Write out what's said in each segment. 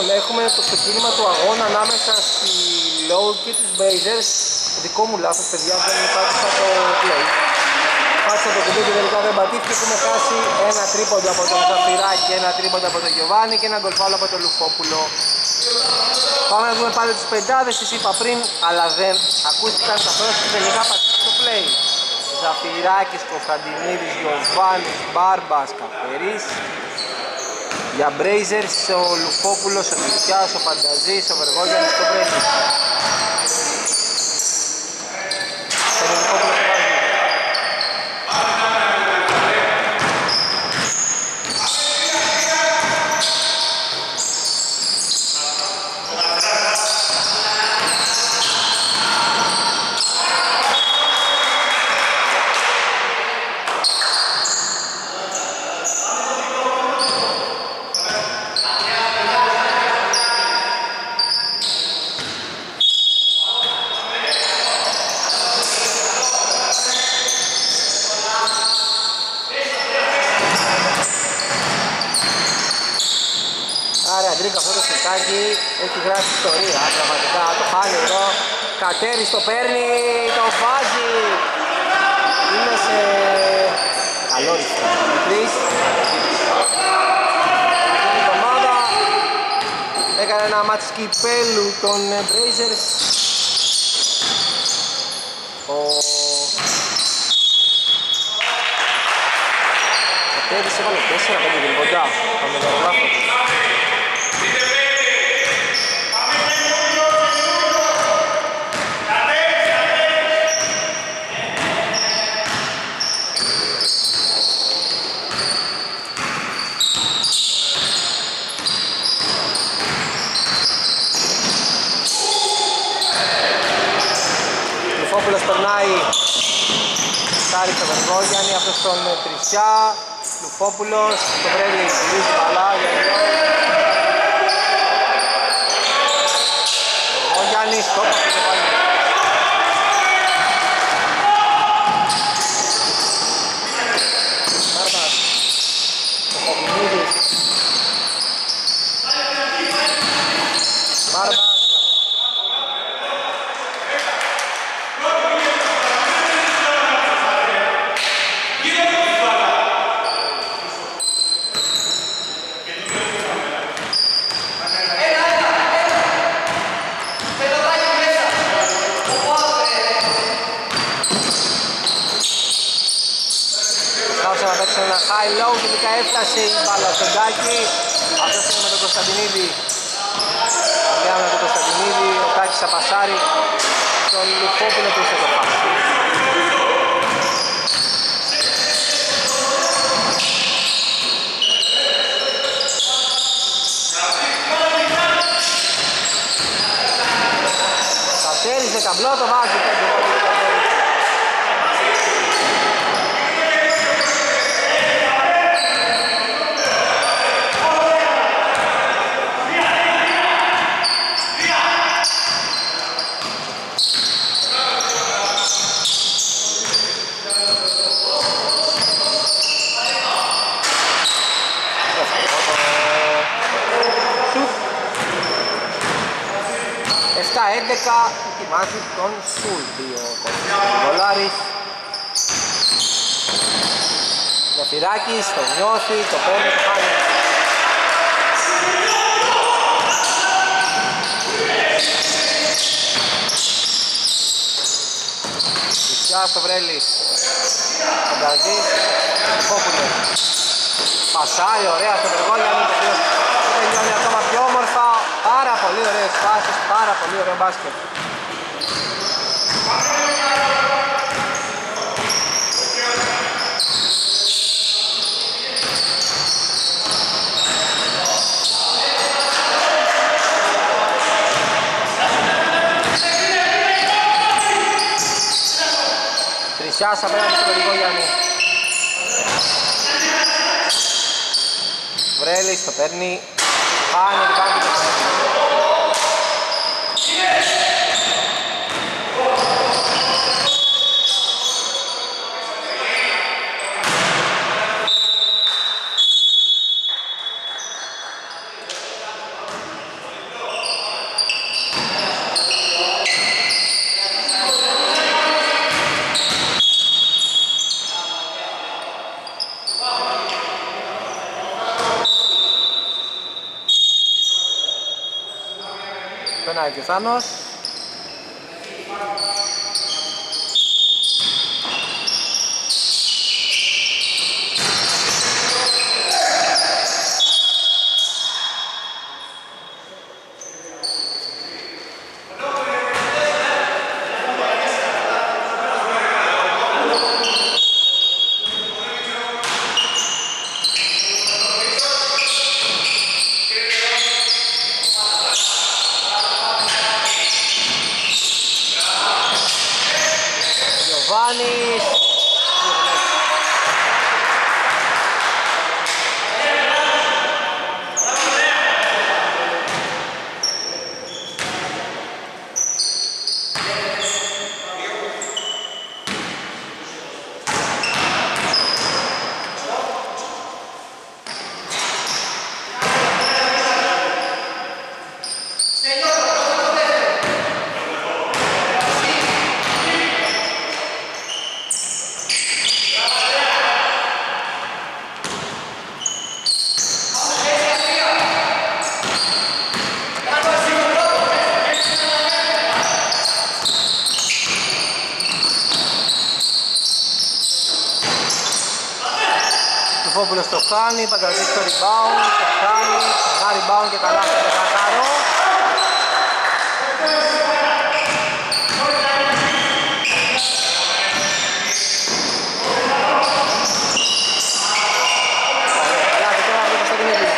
Λοιπόν, έχουμε το ξεκίνημα του αγώνα ανάμεσα στη Load και τους Brazzers. Δικό μου λάθος, παιδιά, δεν πάτησα το play. Πάτησα το κουμπί και τελικά δεν πατήθηκε. Έχουμε χάσει ένα τρίποντο από τον Ζαφυράκι, ένα τρίποντο από τον Γεωβάνι και ένα γκολφάλο από τον Λουφόπουλο. Πάμε να δούμε πάλι τους πεντάδες, τις είπα πριν, αλλά δεν ακούστηκαν καθόλου και τελικά πατήθηκε το play. Ζαφυράκης, Κοφαντινίδης, Γεωβάνι, Μπάρμπας, Καφερής. Για Brazzers ο Λουφόπουλος, ο Τρισιά, ο Πανταζή, ο Βεγόγιανο και ο Βρέλης. Έχει γράψει ιστορία, πραγματικά το χάνει εδώ. Κατέρι το παίρνει, το βάζει. Είναι σε καλόριστο. Τρεις. Την ομάδα έκανε ένα μάτς κυπέλου των Brazzers. Ο Κατέρις έβαλε 4-5 την κοντά. Θα μεταγράφω. Κάρη στον Βεγόγιανο, αυτός στον Τρισιά, Λουφόπουλος, τον Βρέλη, γυρίζει καλά, Βεγόγιανο, στόπα και το πάλι. Μπάρμπας, Κοφαντινίδης. Μπάρμπας. Χαϊλόου, τελικά έφτασε η Μπαλταφεντάκη. Αυτός είναι με τον Κωνσταντινίδη. Παλιά με τον Κωνσταντινίδη, ο Κάκης στα Πασάρη. Τον Λουφόπουλο που είχε το πάση. Κατέριζε καμπλό, το βάζει. Ετοιμάζει τον Σούλτιο, ο Βόλαρις. Για Πηράκης, το νιώθει, το παίρνει, το χάνει. Τρισιά στο Βρέλης, Πανταζή, Λουφόπουλο. Πασάρι, ωραία στο Βεγόγιανο, το τελειώνει ακόμα πιο όμορφα. Πάρα πολύ ωραίες φάσεις, πάρα πολύ ωραίο μπάσκετ. Τρισιά απέναντι στο Βεγόγιανο. Βρέλης το παίρνει. Πάνε και πάνε και περνάει και ο Θάνος. Κάνει, Πανταζή στο rebound, το κάνει, ένα rebound και καλά στο πεθακάρο. Καλά, και τώρα βλέπω στο Σαντινίδη.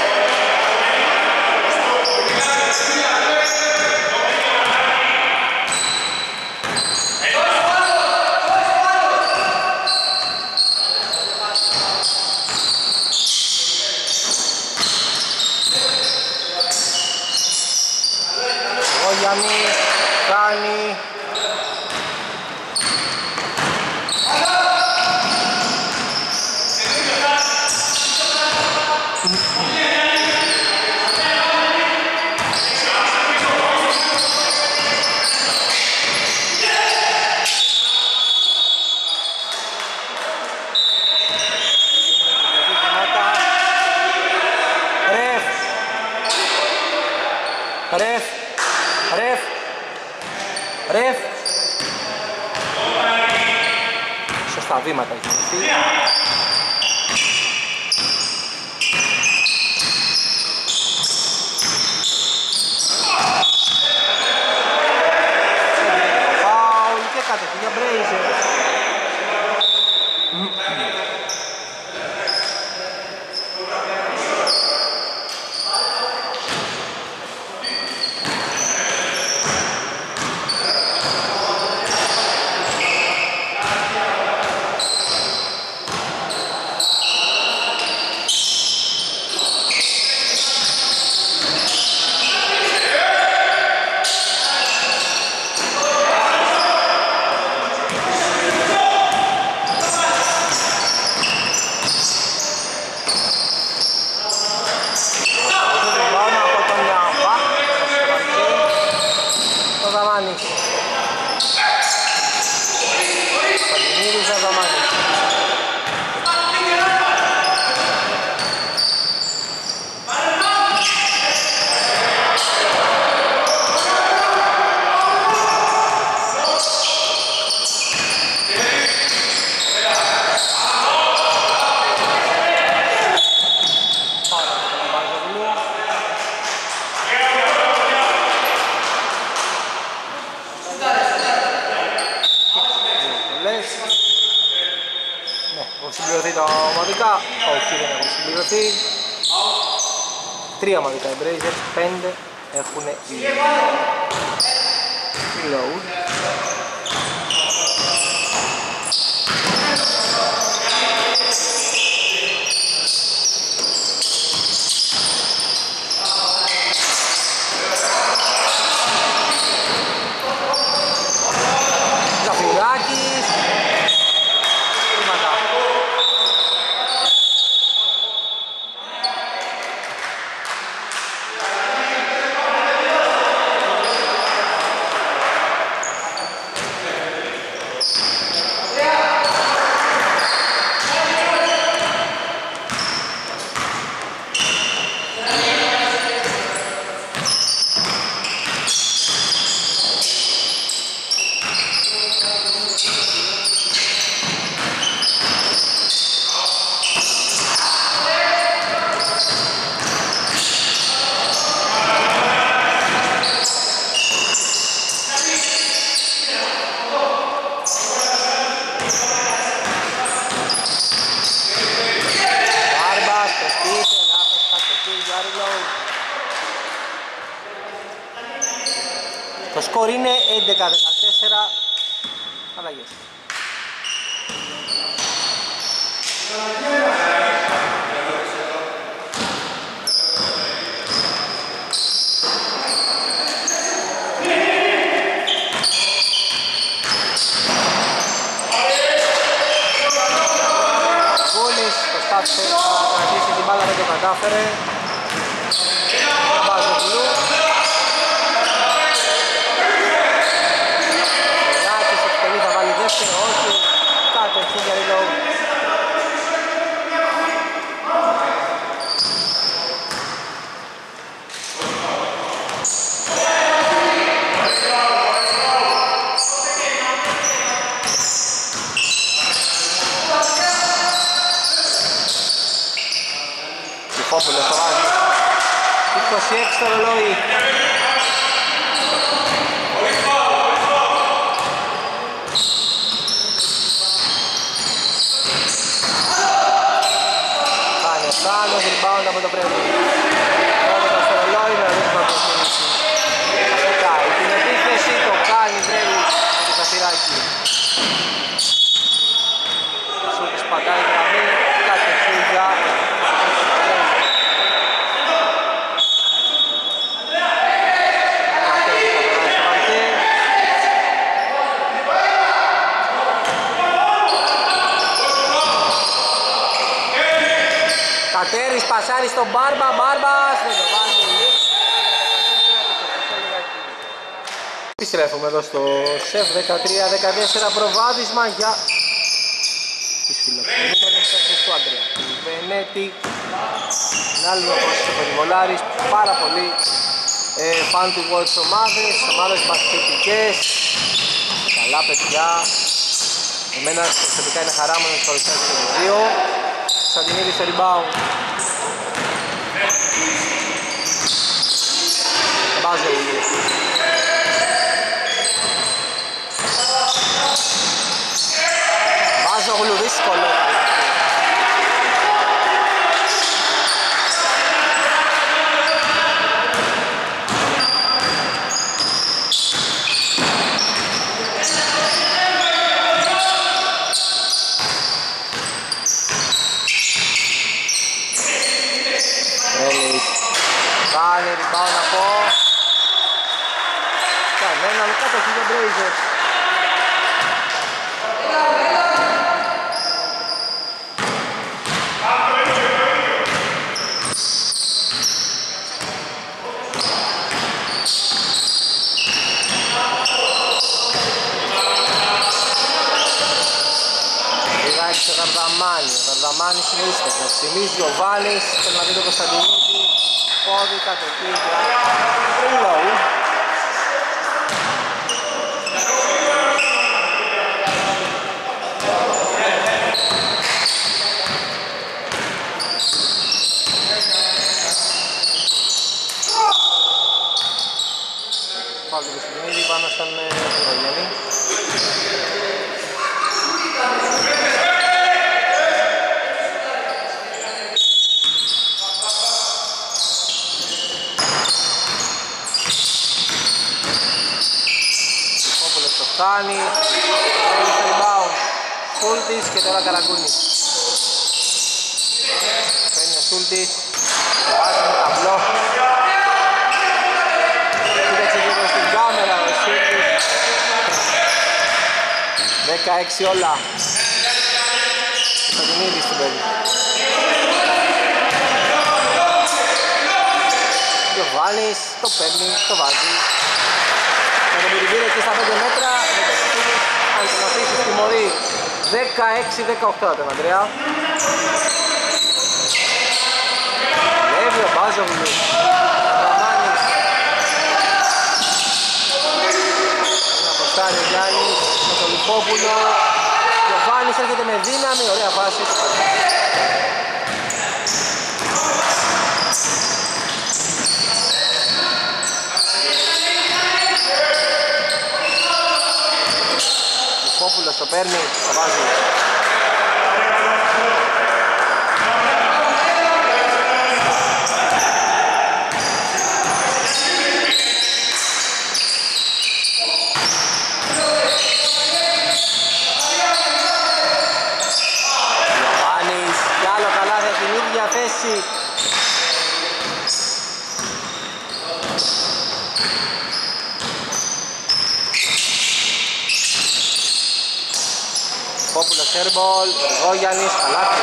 Τρία ομαδικά οι Brazzers, 5 έχουν reload. Ζαφυράκι. σκορ είναι 11-14. Αλλαγές. Γκόλης προσπάθησε να κρατήσει την μπάλα, δεν το κατάφερε. Μπάζογλου. Λουφόπουλο το βάζει. 26 το ρολόι. Άλλος rebound από το πρέμβο. Ρώματα στο ρολόι, να δείχνει να προσθέσει. Ασκετάει την επίθεση, το κάνει Βρέλης με τη Ζαφυράκι. Σύρκης πατάει γραμμή, κάτι φύγια. Κατέρης, Πασάρη στον Μπάρμπα, Μπάρμπας δεν το βάζει. Επιστρέφουμε εδώ στο ΣΕΦ 13-14 προβάδισμα για τις φιλοξενούμενες τέχνες του Αντρέα. Βενέτη, άλλη μια απόσταση από τη Βολάρις, πάρα πολύ fan του Watch ομάδες, ομάδες πασχετικές, καλά παιδιά. Εμένα προσωπικά είναι χαρά μου να τους παρουσιάζω το βιβλίο. Σαντινίδη στο rebound. Μπάζογλου. Μπάζογλου δύσκολο. Γεμβάνιο συνήθως, ο Θεσμίδιο, Γεωβάνι, Φερναδίτο Κωνσταντινίδη, πόδι, κατοχίδια, Φωγούλου. Πάλι Κωνσταντινίδη πάνω στον Βεγόγιανο. Κάνει, στο rebound, Σούλτις και τώρα Καραγκούνης. Παίρνει ο Σούλτις, βάζει με ταμπλό. Κοίταξε λίγο στην κάμερα ο Σύρκης. 16 όλα. Κωνσταντινίδη στην παίρνει. Γεωβάνις, το παίρνει, το βάζει. Με τον Μυρυβήρει εκεί στα 5 μέτρα, αν τον αφήσεις τιμωρεί 16-18 τον Ανδρέα. Λεύει ο Μπάζογλου, Γεωβάνις. Ένα ποστάρι ο Γιάννης με τον Λουφόπουλο. Γεωβάνις έρχεται με δύναμη, ωραία βάση. Το παίρνει, το βάζει. τελευταία θέση. Λουφόπουλο σέρμπολ, Βεγόγιανης, καλάθι.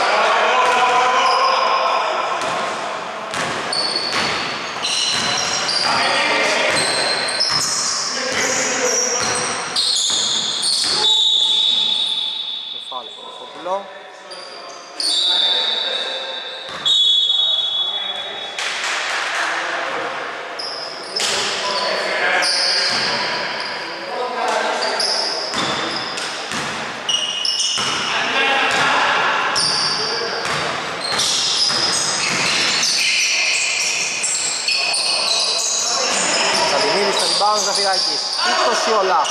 Ζαφυράκι, 20 όλα.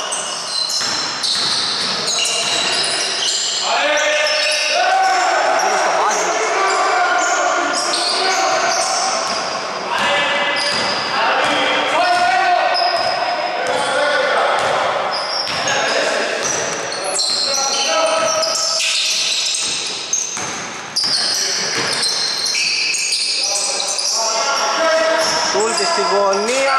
Γύρω στο Μπάζι. Σούλτη στη γωνία.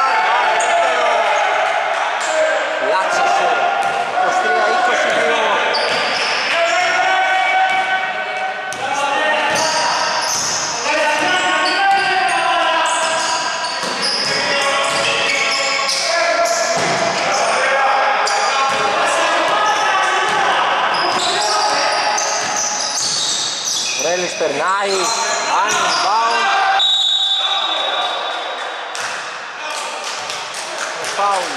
Περνάει, unbound. Found.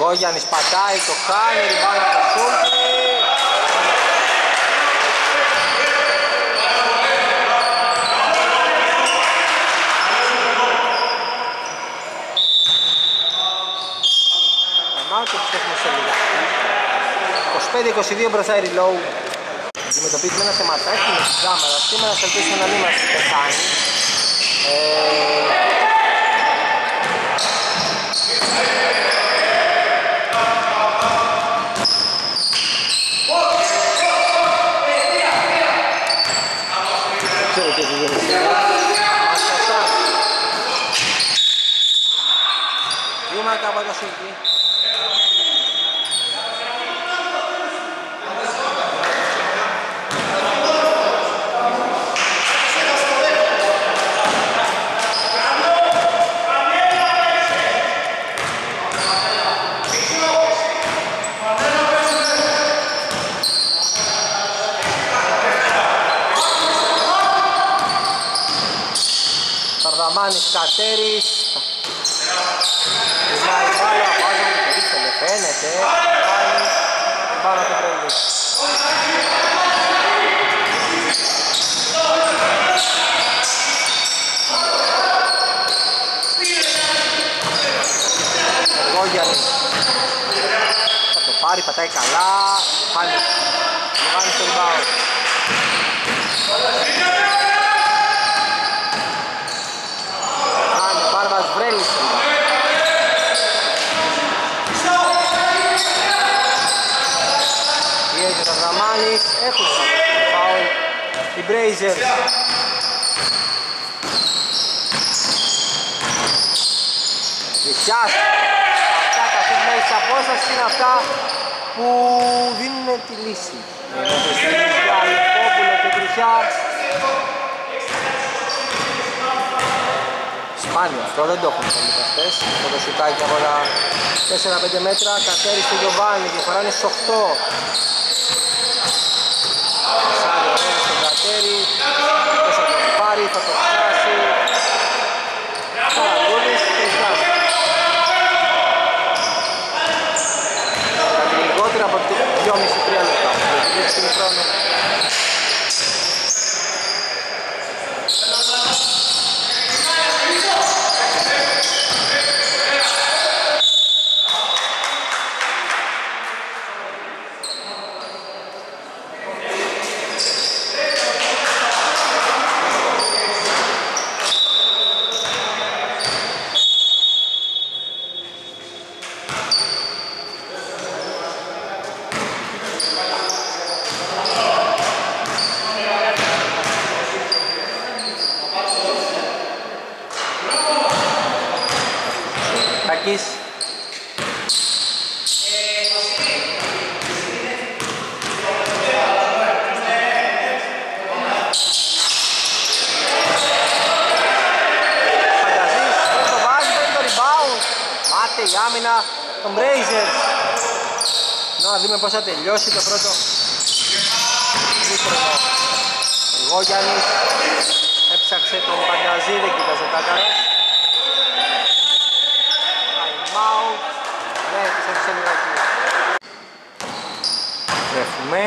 Ο Γιάννης πατάει, το κάνει, ριμπάουν από το Σούλτη. Ανάγκη που 25-22 μπροστά η ριλόου. Αντιμετωπίζουμε ένα θεματάκι με τις κάμερας. Σήμερα θα ελπίσουμε να μην μας πεθάνει. Κατέρης. Βάζει μπάλα, βάζει με το δίχτυο, φαίνεται. Βάζει μπάλα του Βρέλη. Βεγόγιανο. Θα το πάρει, πατάει καλά. Πάλι. Γεωβάνι στο rebound. Brazzers. Τρισιά. Αυτά τα φύλλα εξ απόσταση είναι αυτά που δίνουν τη λύση. Για Λουφόπουλο και Τρισιά. Σπάνιο αυτό, δεν το έχουν πολλοί παστές. Το σουτάκι από τα 4-5 μέτρα, κατέρι στο Γεωβάνι, διαφοράνε στις 8. Σάρι ωραία στο κατέρι, θα το πάρει, θα το φτάσει. Καραγκούνης και φτάσει. Κάτι λιγότερα από 2,5-3 λεπτά. Δείξτε χρόνο. Πώς θα τελειώσει το πρώτο δίπλωμα. Ο Βεγόγιανος έψαξε τον Πανταζή, δεν κοίταζε κάκαρος. Time out. Ναι, της έφυξε λιγάκι. Βρέχουμε.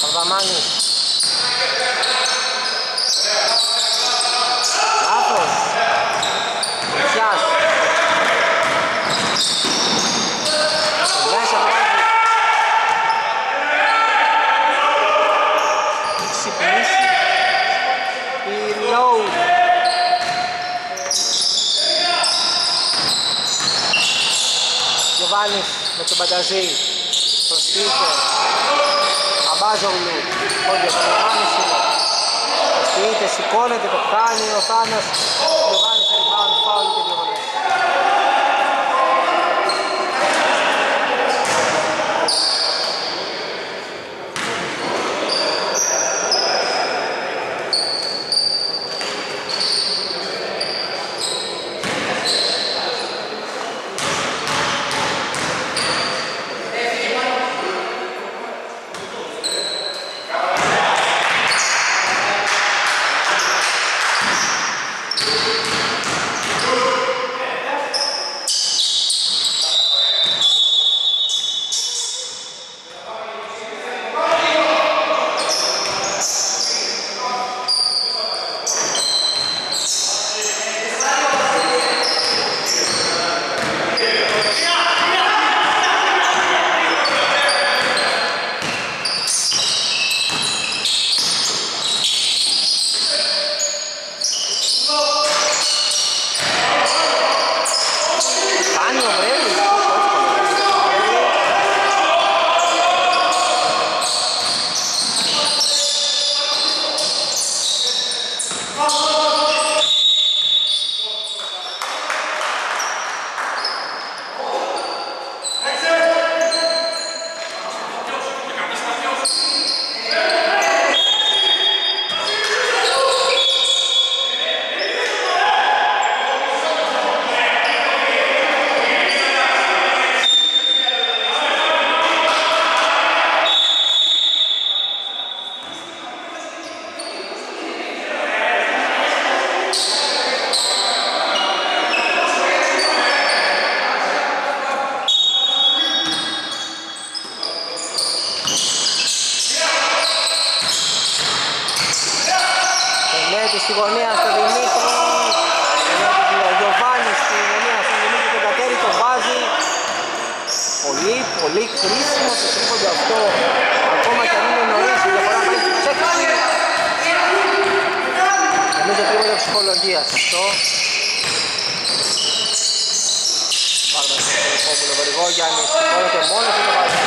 Παρδαμάνης. Με τον Πανταζή, τον Στίφερ, τον Μπάζογλου, τον Γεωβάνι, τον Στίφερ, σηκώνεται, το κάνει ο Θάνος, τον Γεωβάνι, τον Ριβάνι, φάουλ και δύο γονές. Γιάννης, όλο και μόνο και το βάζει.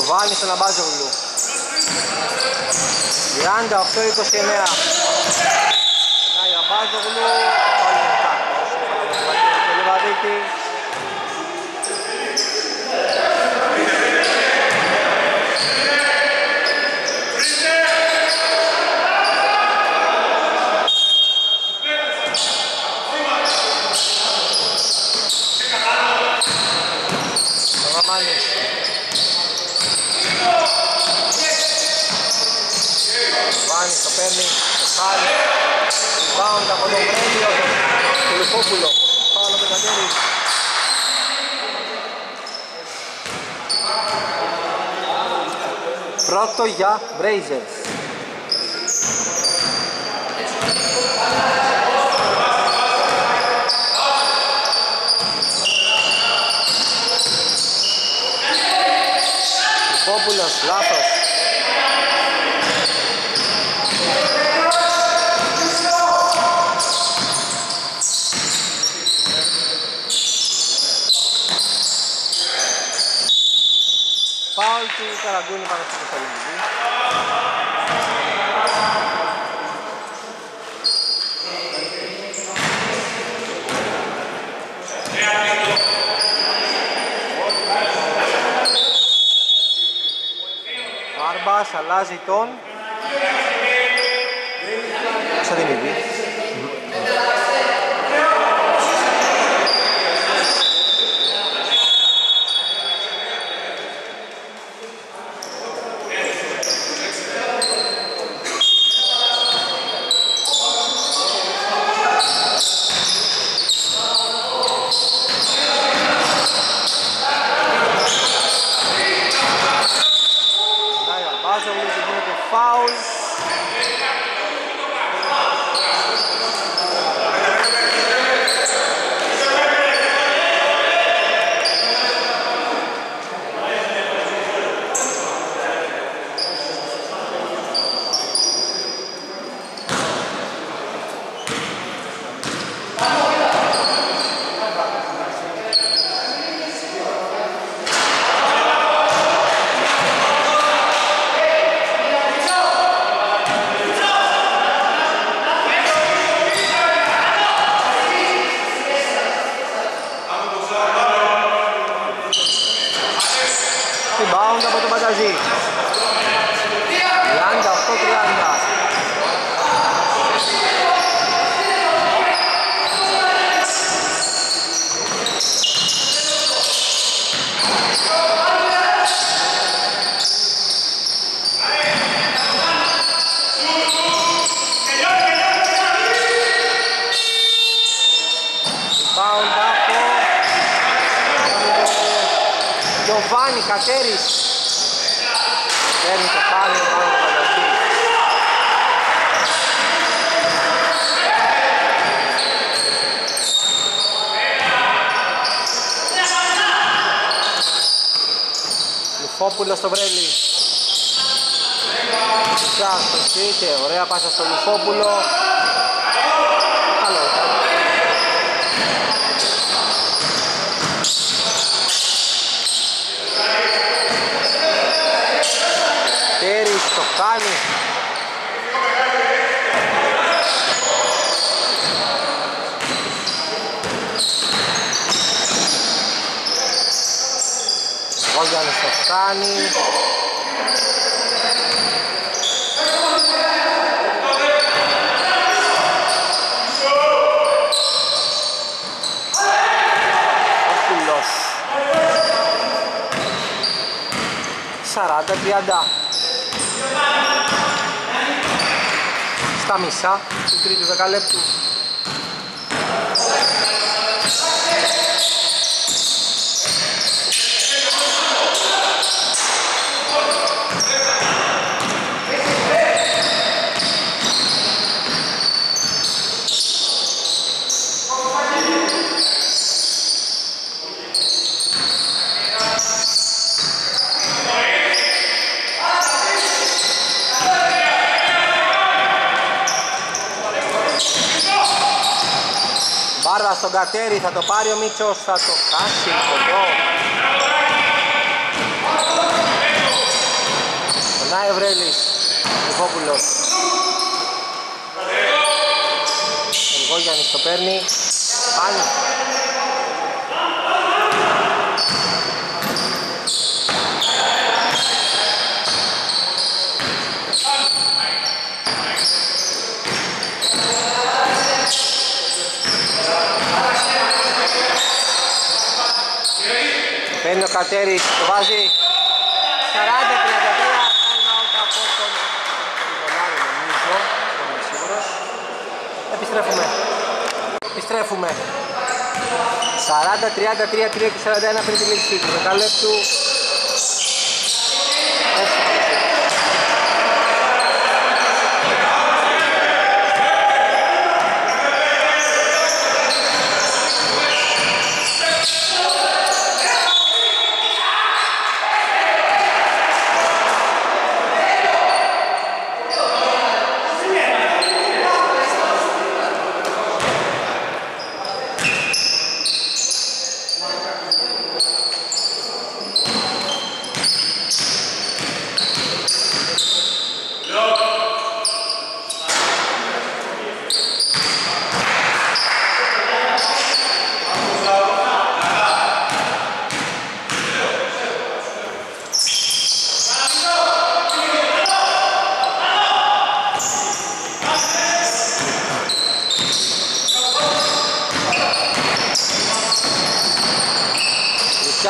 Γεωβάνι στον Μπάζογλου. 38-29. Περνάει ο Μπάζογλου. Λουφόπουλο, πάω να πετατέρει. Πρώτο για Brazzers. Λουφόπουλος, λάθος. Καραγκούνη πάνω στο Σαντινίδη. αλλάζει τον Σαντινίδη. Λουφόπουλο στο Βρέλη. Τρισιά στο Σύρκη, ωραία πάσα στο Λουφόπουλο. Καλό ήταν. Τέρις το κάνει. Βεγόγιανο το φτάνει. Φωγούλος. 40-30. Στα μισά του τρίτου δεκαλέπτου. Στον Κατέρι θα το πάρει ο Μίτσος, θα το χάσει κοντό. Κοντά ο Βρέλης, Λουφόπουλος. Ο Βεγόγιανος το παίρνει, πάλι. Παίρνει ο Κατέρης, το βάζει 40-33, νομίζω, δεν είμαι σίγουρος. Επιστρέφουμε. 40-33, 3 και 41 πριν τη λήξη του δεκαλέπτου.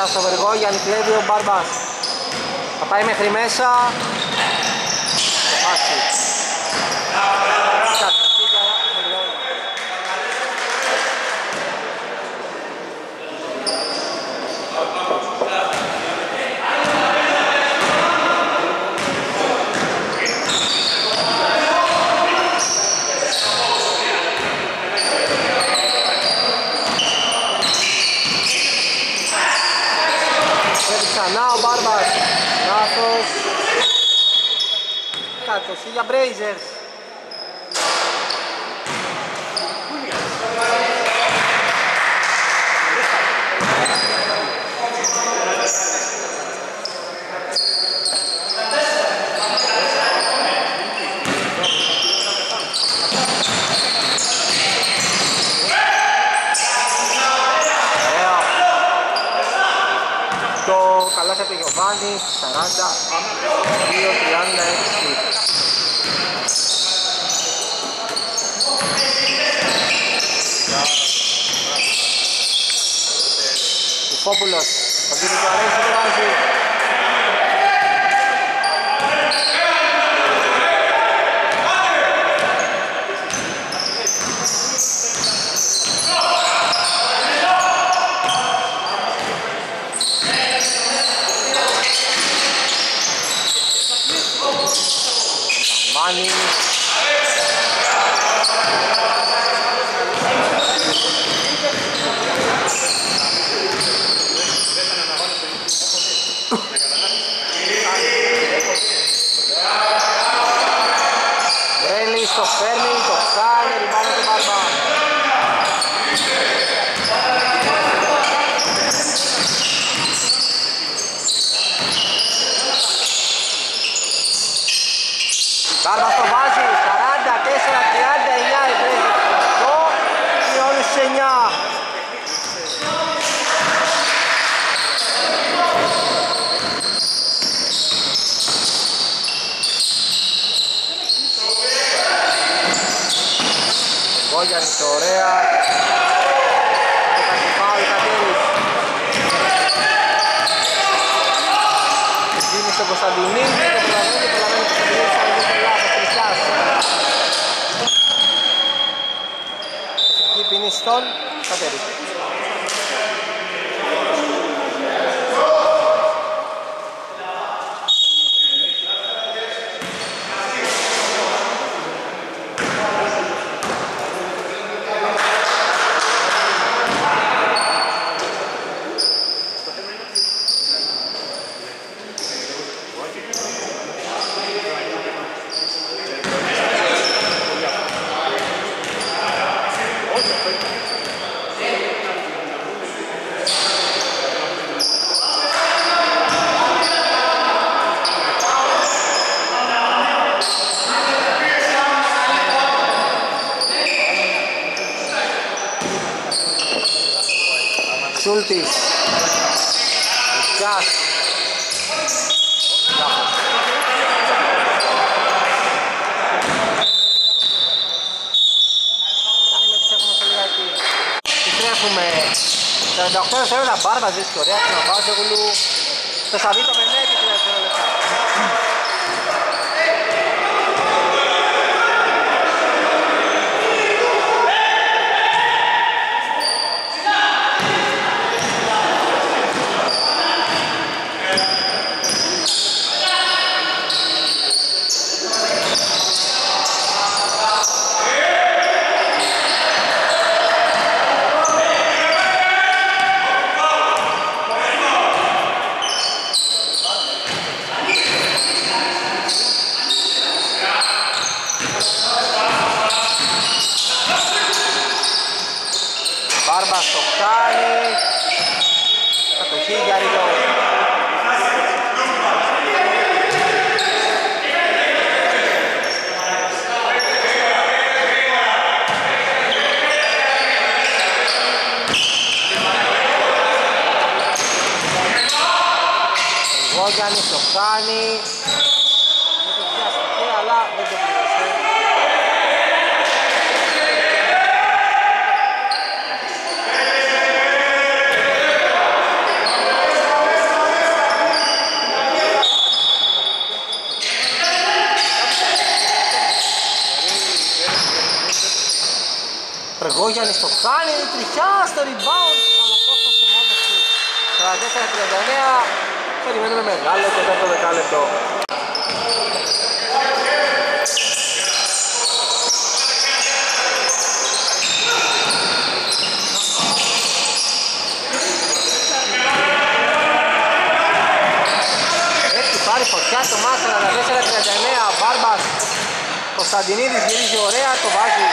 Νοβιτσιά στο Βεργόγιανο, κλέβει ο Μπάρμπας. Θα πάει μέχρι μέσα. Πάση. Για Brazzers. Το καλάθι του Γεωβάνι, 42-36. Λουφόπουλο, θα δίνει το αρέσει και βάζει. Σούλτις, Τρισιάς, Τρέχουμε 48-40 Μπάρμπας, ζήτησε ωραία την Μπάζογλου, Πεσαβίτο με νέα και 3 λεπτά. Βεγόγιανο στο κάνει, τριχιά στο rebound, αλλά πόστασε μόνος του. 44-39, περιμένουμε μεγάλο το τέτοιο δεκάλεπτο. Έχει πάρει φωτιά στο μάτς, 44-39, Μπάρμπας. Κωνσταντινίδης γυρίζει ωραία, το βάζει.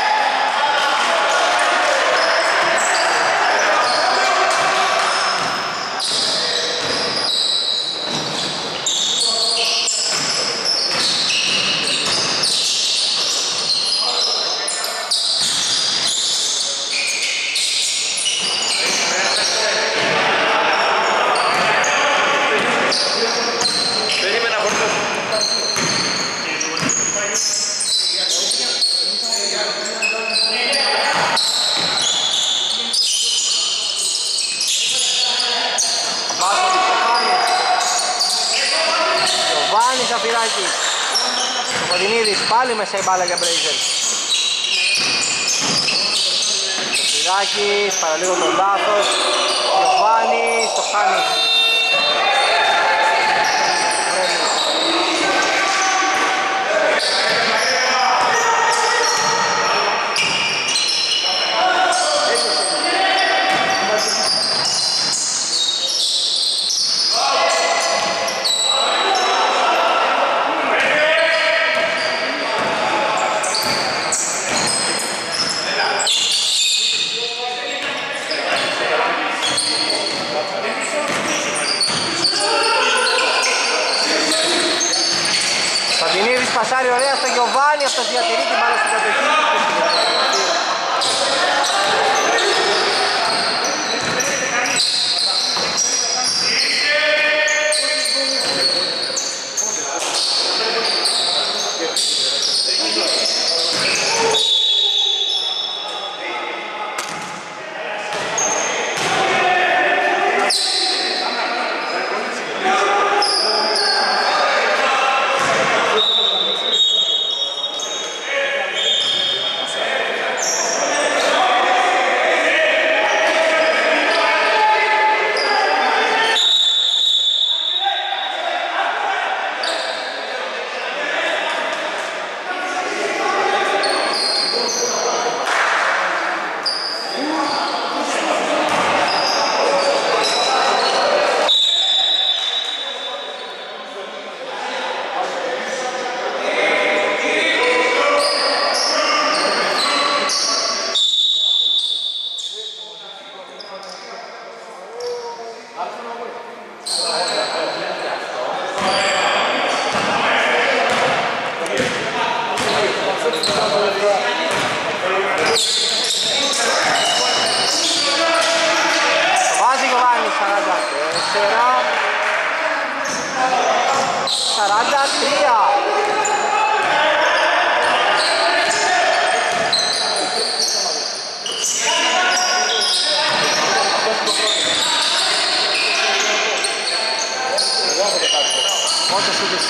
Ζαφυράκι, Κοφαντινίδης πάλι μέσα η μπάλα για Brazzers. Ζαφυράκι, παραλίγο τον λάθος, Γεωβάνι, στο χάνει. Πασάρη ωραία στο Γεωβάνι, αυτός διατηρεί την μπάλα στην κατοχή.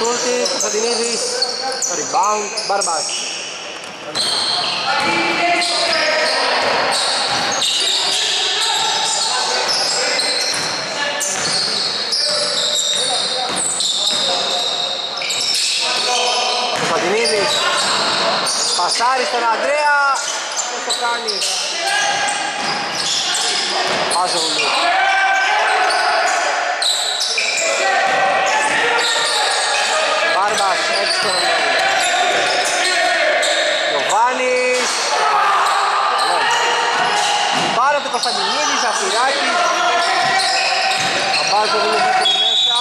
Σούλτιο, Κοφαντινίδης, rebound, Μπάρμπας. Κοφαντινίδης, Πασάρη στον Ανδρέα, δεν το κάνει. Μπάζογλου. Γιωβάνης πάρω από το Κοφαντινίδη, Ζαφυράκι απάζω δουλεύει μέσα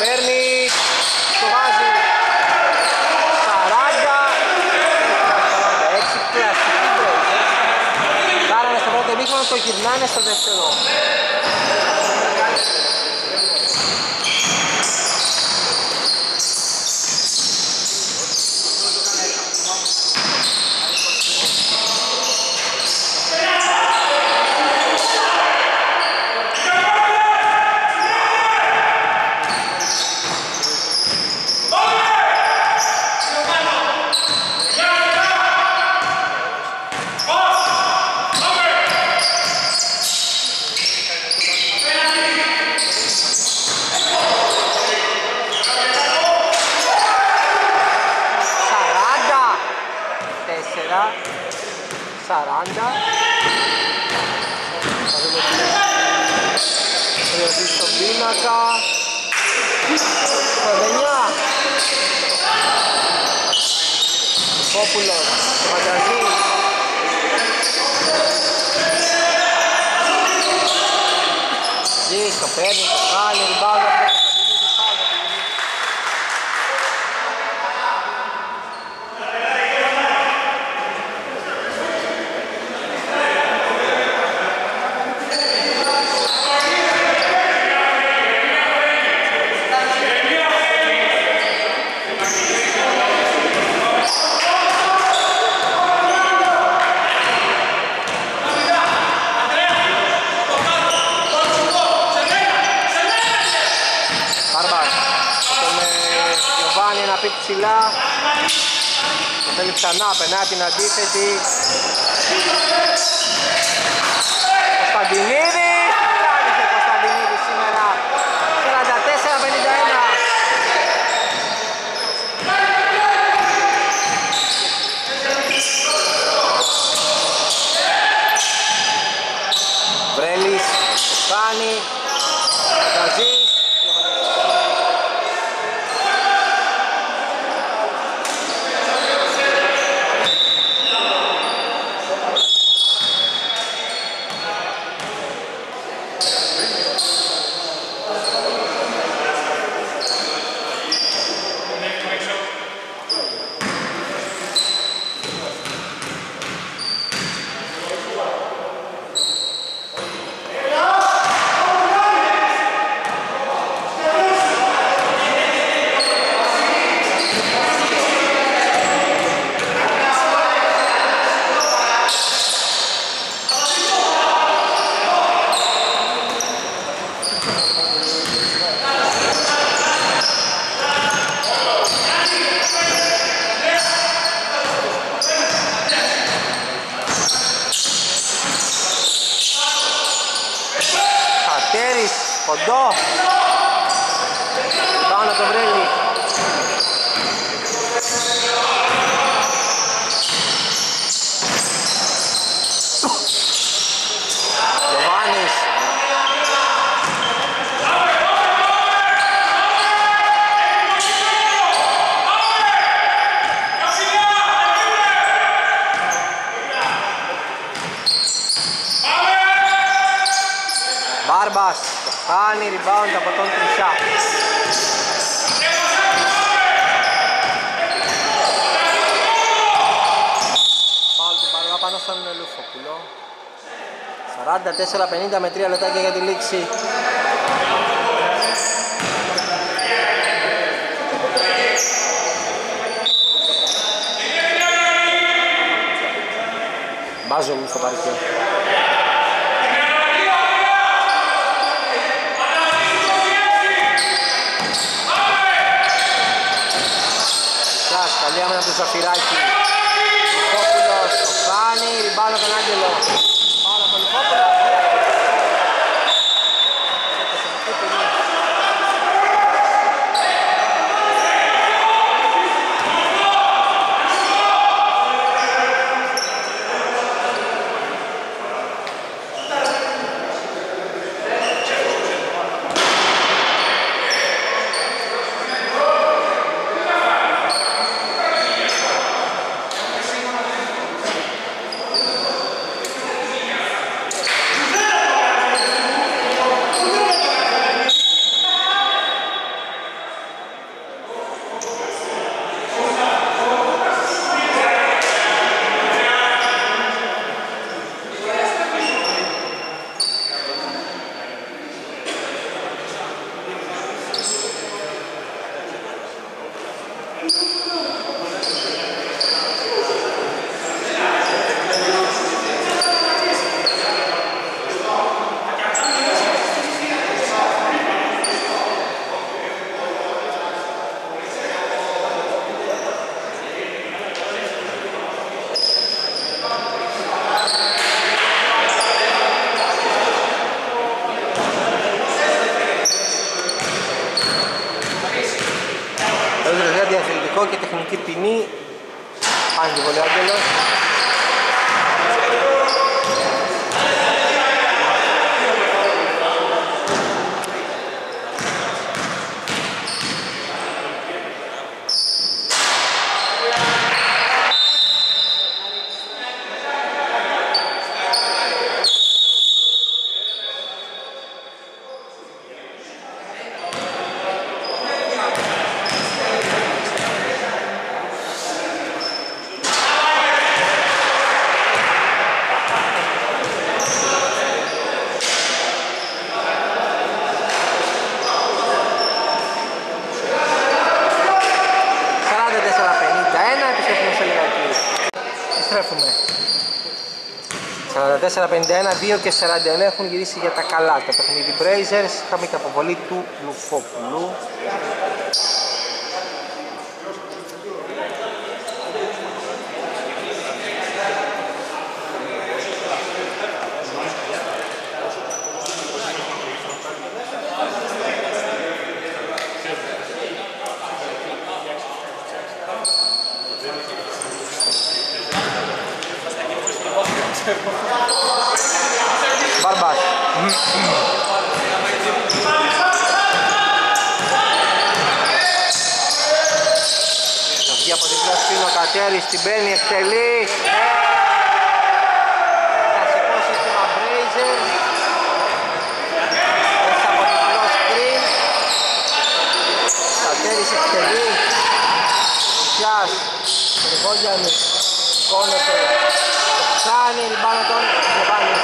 παίρνει, το βάζει 40, 46, πλαστική γκολ. Πάρανε στο πρώτο μήχρονο, το γυρνάνε στο δεύτερο. Περνά την αντίθετη Κωνσταντινίδη. Τράβηχε Κωνσταντινίδη σήμερα 44-51. Βρέλης κάνει Πανταζί. Κάνει rebound από τον Τρισιά. Πάω την παρέα πάνω στον Λουφόπουλο. 44-50 με 3 λεπτάκια για τη λήξη. Μπάζογλου στο παρκέ. Από τον Ζαφυράκι, Λουφόπουλος το κάνει, ριμπάνω τον Άγγελο, πάνω από τον Λουφόπουλο, Ποινικό και τεχνική ποινή. Άγγι βολή ο Άγγελος. Στα 2 και 49 έχουν γυρίσει για τα καλά τα παιχνίδι Brazzers. Είχαμε και αποβολή του Λουφόπουλου. Στην μπαίνει, εκτελεί. Θα σηκώσει την Brazzers. Μέσα από την πλό σκριν. Κατέρης εκτελεί. Φιάς. Βεγόγιανο. Κόνεται. Ξάνει. Λιμπάνω τον Γεωβάνι.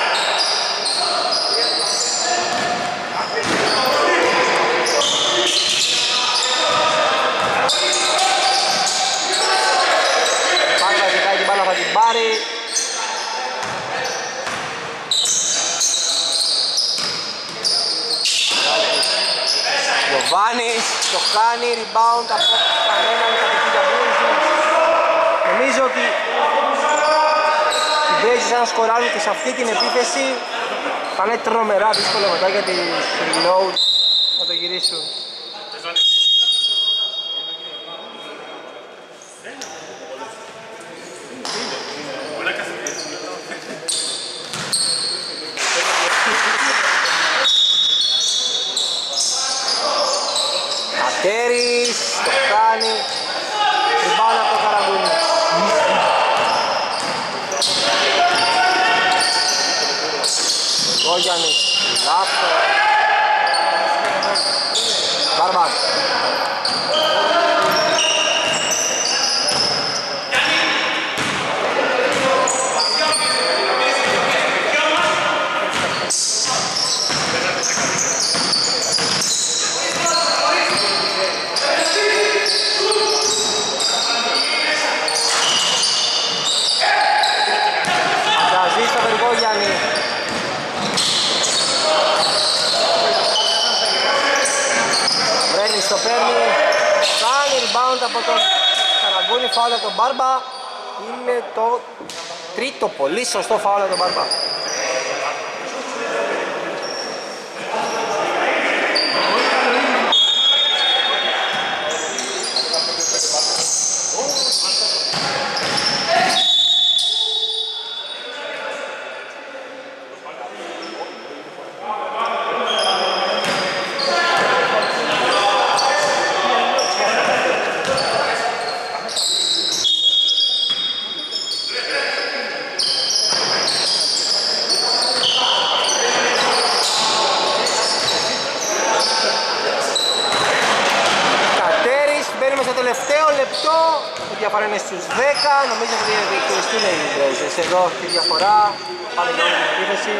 Το κάνει, rebound από κανέναν κατευθύντα Brazzers. Νομίζω ότι οι Brazzers αν σκοράζουν και σε αυτή την επίθεση θα είναι τρομερά δύσκολα μετά για τις reloads να το γυρίσουν. Κέρις, το κάνει, ριμπάουν από το Καραγκούνη. Βεγόγιανος, λάθος. Μπάρμπας. Φάουλ από τον Μπάρμπα, είναι το τρίτο πολύ σωστό φάουλ από τον Μπάρμπα. Είναι στους 10, νομίζω ότι θα διεκδικηθούν οι Brazzers. Εδώ τη διαφορά, πάμε για όλη την επίθεση.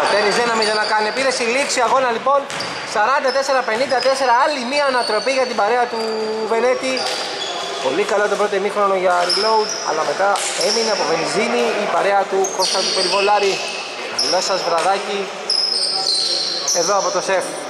Κατέρης δεν αμήνει να κάνει επίθεση, λήξη αγώνα λοιπόν. 44-54, άλλη μία ανατροπή για την παρέα του Βενέτη. Πολύ καλό το πρώτο ημίχρονο για reload, αλλά μετά έμεινε από βενζίνη η παρέα του Κώστα του Περιβολάρη. Καλό σας βραδάκι εδώ από το ΣΕΦ.